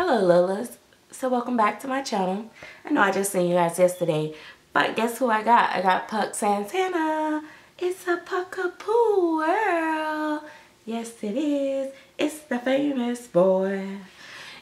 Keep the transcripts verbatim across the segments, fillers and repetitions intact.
Hello Lillas, so welcome back to my channel. I know I just seen you guys yesterday, but guess who I got? I got Puck Santana. It's a Puckapoo world. Yes it is. It's the famous boy.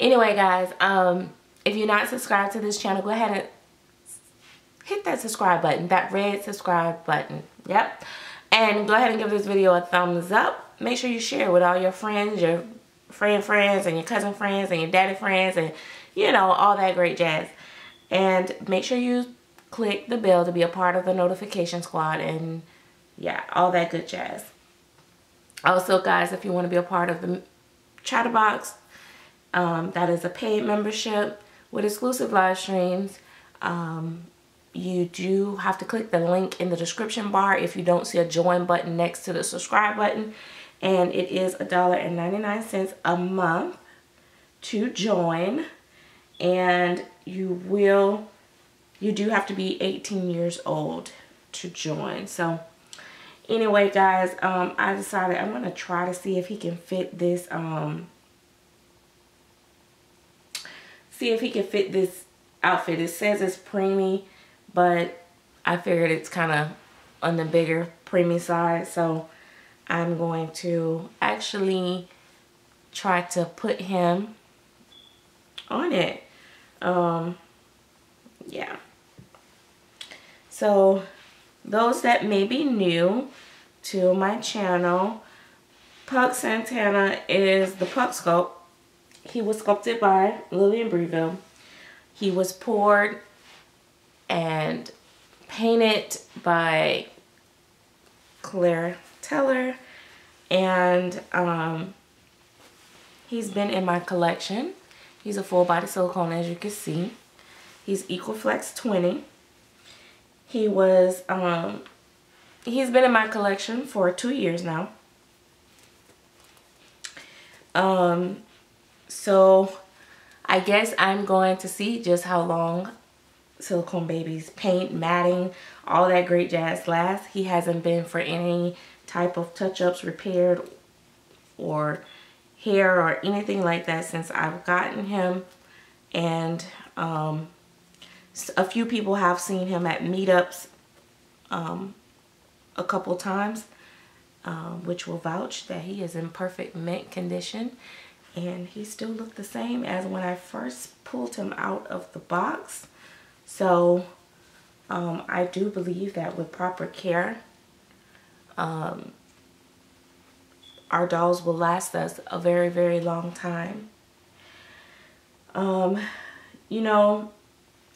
Anyway guys, um, if you're not subscribed to this channel, go ahead and hit that subscribe button, that red subscribe button, yep. And go ahead and give this video a thumbs up. Make sure you share it with all your friends, your friend friends and your cousin friends and your daddy friends and you know all that great jazz, and make sure you click the bell to be a part of the notification squad and yeah, all that good jazz. Also guys, if you want to be a part of the Chatterbox, um, that is a paid membership with exclusive live streams, um, you do have to click the link in the description bar if you don't see a join button next to the subscribe button. And it is a dollar and ninety-nine cents a month to join, and you will, you do have to be eighteen years old to join. So anyway guys, um, I decided I'm going to try to see if he can fit this, um, see if he can fit this outfit. It says it's preemie, but I figured it's kind of on the bigger preemie side, so I'm going to actually try to put him on it. Um, yeah. So those that may be new to my channel, Puck Santana is the Puck Sculpt. He was sculpted by Lillian Breville. He was poured and painted by Claire Taylor, and um, he's been in my collection. He's a full body silicone, as you can see. He's Equiflex twenty. He was um, he's been in my collection for two years now. Um, so I guess I'm going to see just how long silicone babies paint, matting, all that great jazz lasts. He hasn't been for any type of touch-ups, repaired or hair or anything like that since I've gotten him. And um, a few people have seen him at meetups um, a couple times, um, which will vouch that he is in perfect mint condition, and he still looked the same as when I first pulled him out of the box. So um, I do believe that with proper care, Um, our dolls will last us a very, very long time. Um, you know,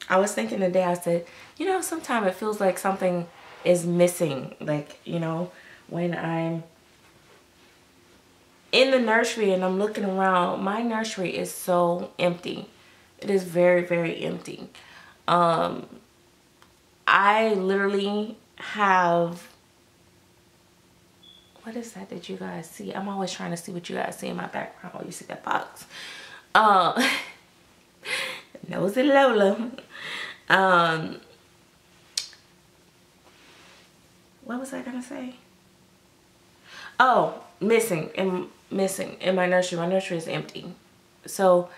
I was thinking today, I said, you know, sometimes it feels like something is missing. Like, you know, when I'm in the nursery and I'm looking around, my nursery is so empty. It is very, very empty. Um, I literally have... What is that that you guys see? I'm always trying to see what you guys see in my background. Oh, you see that box. Uh, Nosy Lola. Um, what was I going to say? Oh, missing. In, missing in my nursery. My nursery is empty. So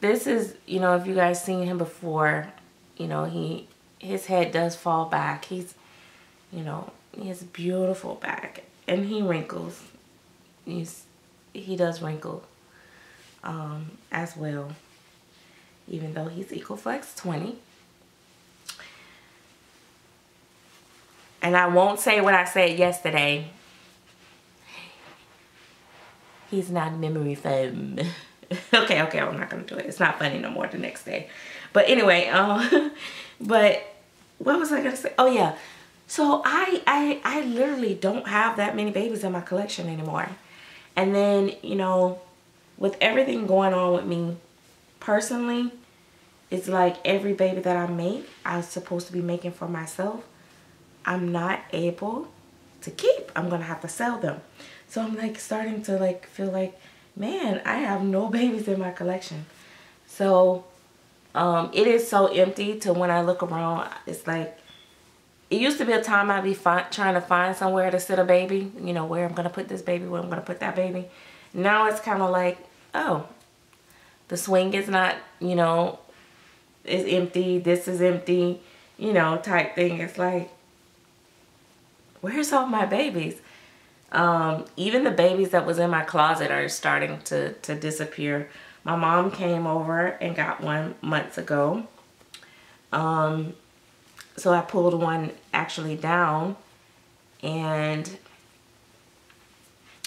this is, you know, if you guys seen him before, you know, he his head does fall back. He's, you know, he has a beautiful back. And he wrinkles. He's, he does wrinkle um, as well, even though he's Equiflex twenty. And I won't say what I said yesterday. He's not memory foam. okay, okay, I'm not going to do it. It's not funny no more the next day. But anyway, um, but what was I going to say? Oh, yeah. So I, I I literally don't have that many babies in my collection anymore. And then, you know, with everything going on with me personally, it's like every baby that I make, I'm supposed to be making for myself. I'm not able to keep. I'm going to have to sell them. So I'm like starting to like feel like, man, I have no babies in my collection. So um, it is so empty to when I look around, it's like, it used to be a time I'd be find, trying to find somewhere to sit a baby. You know, where I'm going to put this baby, where I'm going to put that baby. Now it's kind of like, oh, The swing is not, you know, is empty. This is empty, you know, type thing. It's like, where's all my babies? Um, even the babies that was in my closet are starting to, to disappear. My mom came over and got one months ago. Um, so I pulled one actually down, and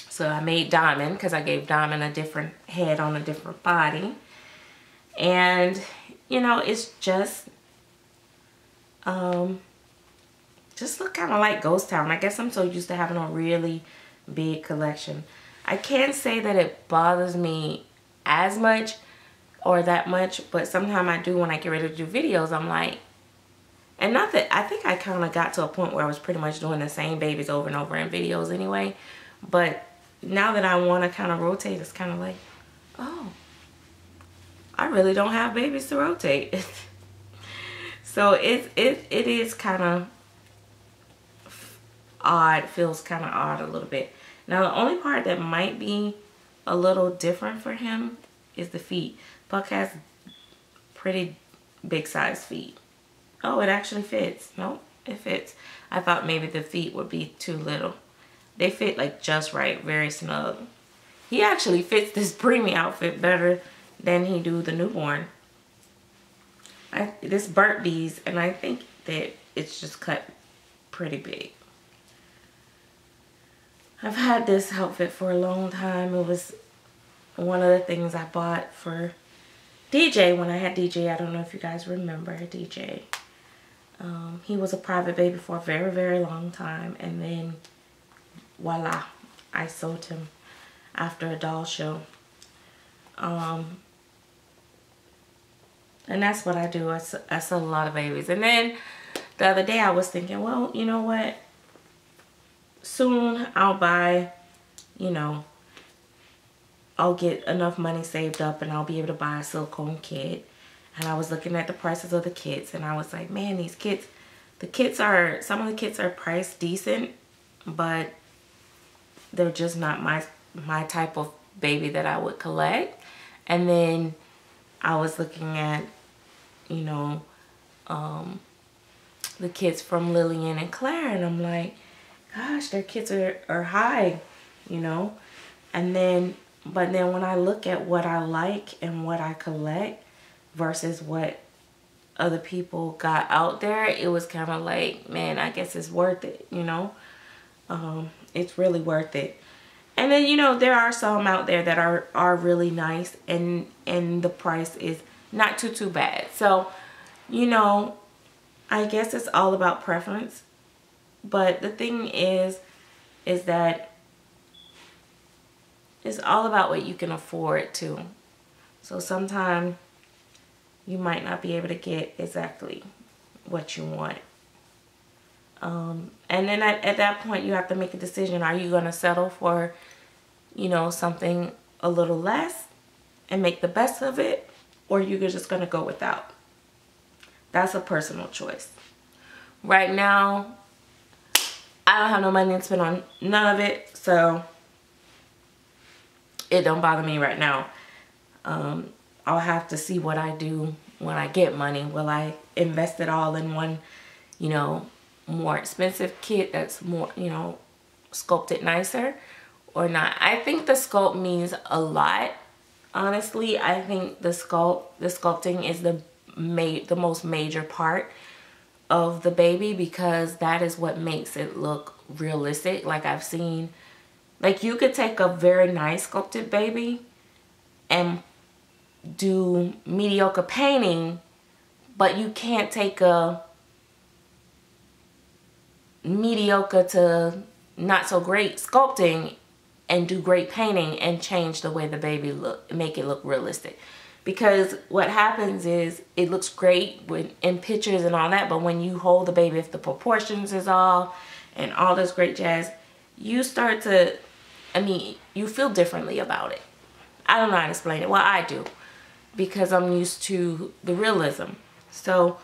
so I made Diamond because I gave Diamond a different head on a different body. And, you know, it's just, um, just look kind of like Ghost Town. I guess I'm so used to having a really big collection. I can't say that it bothers me as much or that much, but sometimes I do when I get ready to do videos, I'm like, and not that, I think I kind of got to a point where I was pretty much doing the same babies over and over in videos anyway, but now that I want to kind of rotate, it's kind of like, oh, I really don't have babies to rotate. So it, it, it is kind of odd, feels kind of odd a little bit. Now the only part that might be a little different for him is the feet. Puck has pretty big size feet. Oh, it actually fits. Nope, it fits. I thought maybe the feet would be too little. They fit like just right, very snug. He actually fits this preemie outfit better than he do the newborn. I, this burnt bees, and I think that it's just cut pretty big. I've had this outfit for a long time. It was one of the things I bought for D J when I had D J. I don't know if you guys remember D J. Um, he was a private baby for a very, very long time. And then, voila, I sold him after a doll show. Um, and that's what I do. I, I sell a lot of babies. And then the other day I was thinking, well, you know what? Soon I'll buy, you know, I'll get enough money saved up and I'll be able to buy a silicone kit. And I was looking at the prices of the kits, and I was like, man, these kits, the kits are, some of the kits are priced decent, but they're just not my, my type of baby that I would collect. And then I was looking at, you know, um, the kits from Lillian and Claire, and I'm like, gosh, their kids are, are high, you know? And then, but then when I look at what I like and what I collect versus what other people got out there, it was kind of like, man, I guess it's worth it, you know? Um, it's really worth it. And then, you know, there are some out there that are, are really nice, and, and the price is not too, too bad. So, you know, I guess it's all about preference. But the thing is, is that it's all about what you can afford too. So sometimes you might not be able to get exactly what you want. Um, and then at, at that point you have to make a decision. Are you going to settle for, you know, something a little less and make the best of it? Or you're just going to go without? That's a personal choice. Right now, I don't have no money to spend on none of it, so it don't bother me right now. Um, I'll have to see what I do when I get money. Will I invest it all in one, you know, more expensive kit that's more, you know, sculpted nicer or not? I think the sculpt means a lot. Honestly, I think the sculpt, the sculpting is the ma- the most major part of the baby, because that is what makes it look realistic. Like I've seen, like you could take a very nice sculpted baby and do mediocre painting, but you can't take a mediocre to not so great sculpting and do great painting and change the way the baby look, make it look realistic. Because what happens is it looks great when, in pictures and all that, but when you hold the baby, if the proportions is off and all this great jazz, you start to, I mean, you feel differently about it. I don't know how to explain it. Well, I do, because I'm used to the realism. So,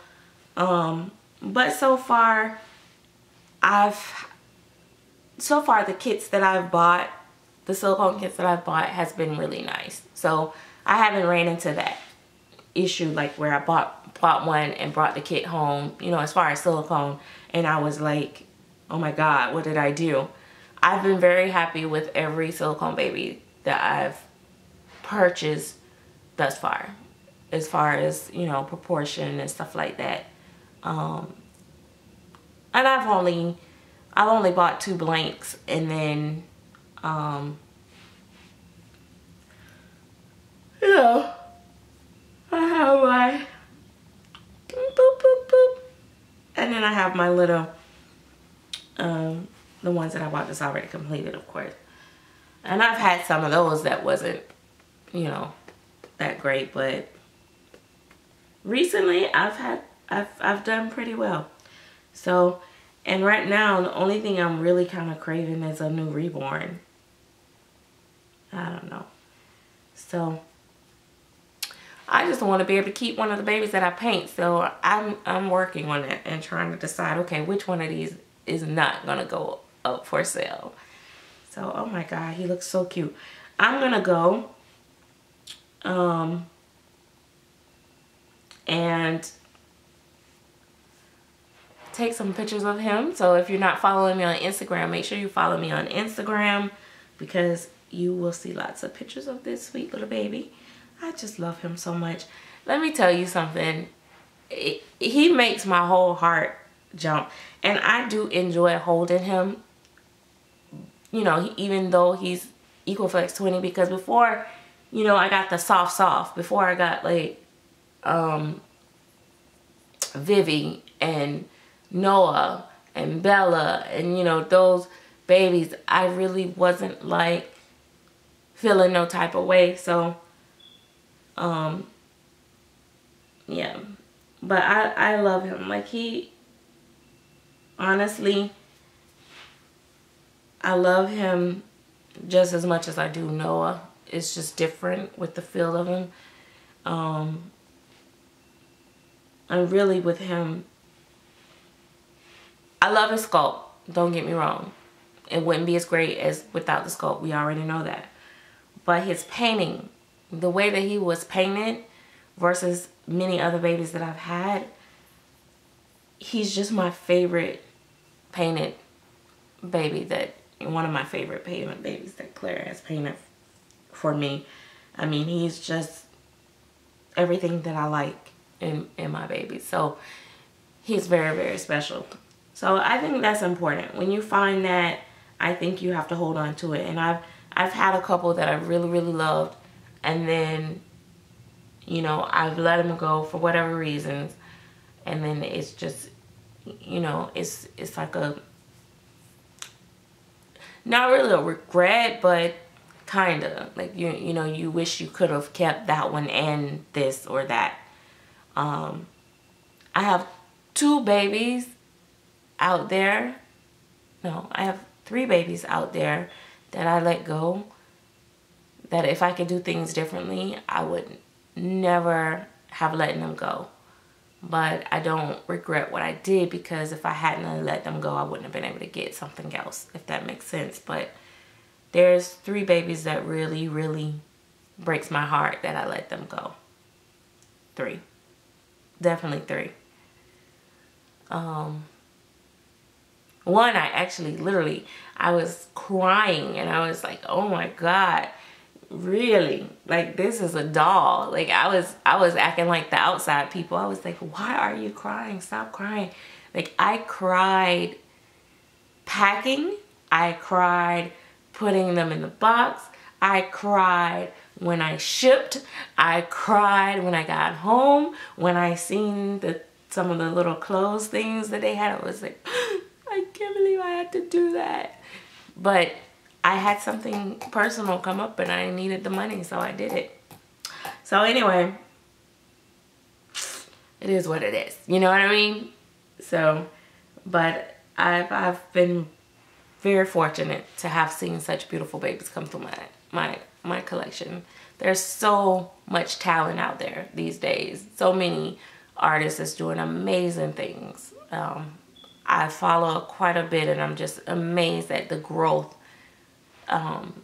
um, but so far, I've, so far the kits that I've bought, the silicone kits that I've bought has been really nice. So I haven't ran into that issue like where I bought bought one and brought the kit home, you know, as far as silicone, and I was like, oh my God, what did I do? I've been very happy with every silicone baby that I've purchased thus far, as far as, you know, proportion and stuff like that. Um, and I've only, I've only bought two blanks, and then, um, you know, I have my, boop, boop, boop, and then I have my little, um, the ones that I bought that's already completed, of course. And I've had some of those that wasn't, you know, that great, but recently I've had, I've, I've done pretty well. So, and right now the only thing I'm really kind of craving is a new reborn. I don't know. So I just want to be able to keep one of the babies that I paint. So I'm, I'm working on it and trying to decide, okay, which one of these is not going to go up for sale. So, oh my God, he looks so cute. I'm gonna go um and take some pictures of him. So if you're not following me on Instagram, make sure you follow me on Instagram, because you will see lots of pictures of this sweet little baby. I just love him so much. Let me tell you something, it, he makes my whole heart jump, and I do enjoy holding him. You know, he, even though he's Equiflex twenty, because before, you know, I got the soft soft. Before I got like um, Vivi and Noah and Bella and, you know, those babies, I really wasn't like feeling no type of way. So, um, yeah. But I, I love him. Like, he, honestly, I love him just as much as I do Noah. It's just different with the feel of him. Um, and really with him, I love his sculpt. Don't get me wrong. It wouldn't be as great as without the sculpt. We already know that. But his painting, the way that he was painted versus many other babies that I've had, he's just my favorite painted baby that... one of my favorite pavement babies that Claire has painted for me. I mean, he's just everything that I like in, in my baby. So he's very, very special. So I think that's important. When you find that, I think you have to hold on to it. And I've, I've had a couple that I really, really loved. And then, you know, I've let them go for whatever reasons. And then it's just, you know, it's, it's like a... not really a regret, but kind of. Like, you you know, you wish you could have kept that one and this or that. Um, I have two babies out there. No, I have three babies out there that I let go. That if I could do things differently, I would never have let them go. But I don't regret what I did, because if I hadn't let them go, I wouldn't have been able to get something else, if that makes sense. But there's three babies that really, really breaks my heart that I let them go. Three. Definitely three. Um, one, I actually literally, I was crying and I was like, oh my God. Really, like, this is a doll. Like, I was I was acting like the outside people. I was like, why are you crying? Stop crying. Like, I cried packing, I cried putting them in the box, I cried when I shipped, I cried when I got home, when I seen the some of the little clothes things that they had. I was like, I can't believe I had to do that. But I had something personal come up and I needed the money, so I did it. So anyway, it is what it is. You know what I mean? So, but I've, I've been very fortunate to have seen such beautiful babies come through my, my, my collection. There's so much talent out there these days. So many artists is doing amazing things. Um, I follow quite a bit, and I'm just amazed at the growth Um,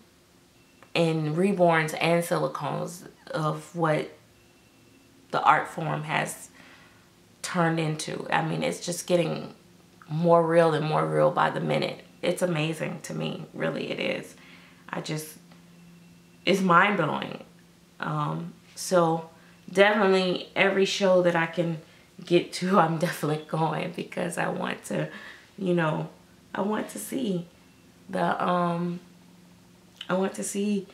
in reborns and silicones of what the art form has turned into. I mean, it's just getting more real and more real by the minute. It's amazing to me, really it is. I just, it's mind-blowing. Um, so definitely every show that I can get to, I'm definitely going, because I want to, you know, I want to see the, um, I want to see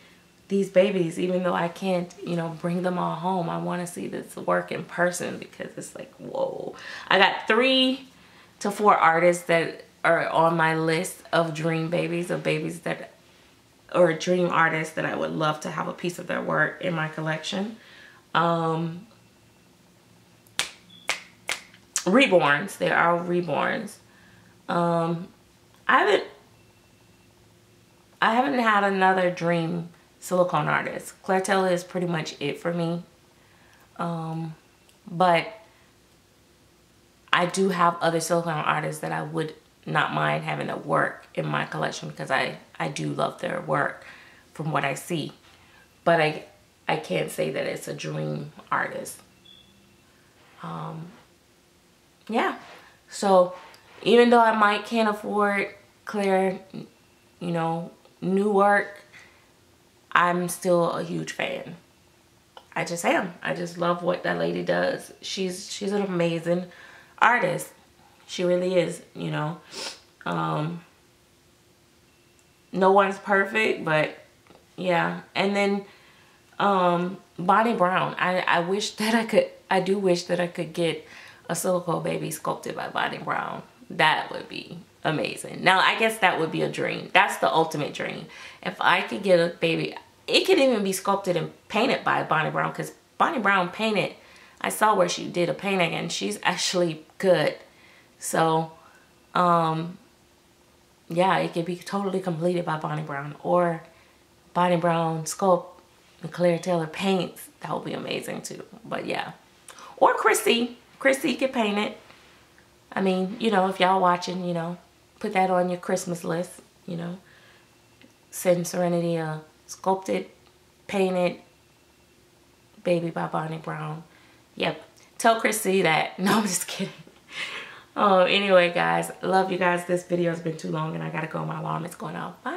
these babies, even though I can't, you know, bring them all home. I want to see this work in person, because it's like, whoa. I got three to four artists that are on my list of dream babies, of babies that, or dream artists that I would love to have a piece of their work in my collection. Um, reborns, they are reborns. Um, I haven't, I haven't had another dream silicone artist. Claire Taylor is pretty much it for me. Um, but I do have other silicone artists that I would not mind having at work in my collection, because I, I do love their work from what I see. But I, I can't say that it's a dream artist. Um, yeah. So even though I might can't afford Claire, you know, new work, I'm still a huge fan. I just am. I just love what that lady does. She's she's an amazing artist. She really is, you know. Um, no one's perfect, but yeah. And then um, Bonnie Brown. I, I wish that I could, I do wish that I could get a silicone baby sculpted by Bonnie Brown. That would be amazing. Now, I guess that would be a dream. That's the ultimate dream. If I could get a baby, it could even be sculpted and painted by Bonnie Brown, because Bonnie Brown painted. I saw where she did a painting, and she's actually good. So, um, yeah, it could be totally completed by Bonnie Brown, or Bonnie Brown sculpt and Claire Taylor paints. That would be amazing too. But yeah, or Chrissy. Chrissy could paint it. I mean, you know, if y'all watching, you know, put that on your Christmas list, you know. Send Serenity a sculpted, painted baby by Bonnie Brown. Yep. Tell Chrissy that. No, I'm just kidding. Oh, anyway, guys. Love you guys. This video has been too long, and I got to go. My alarm is going off. Bye.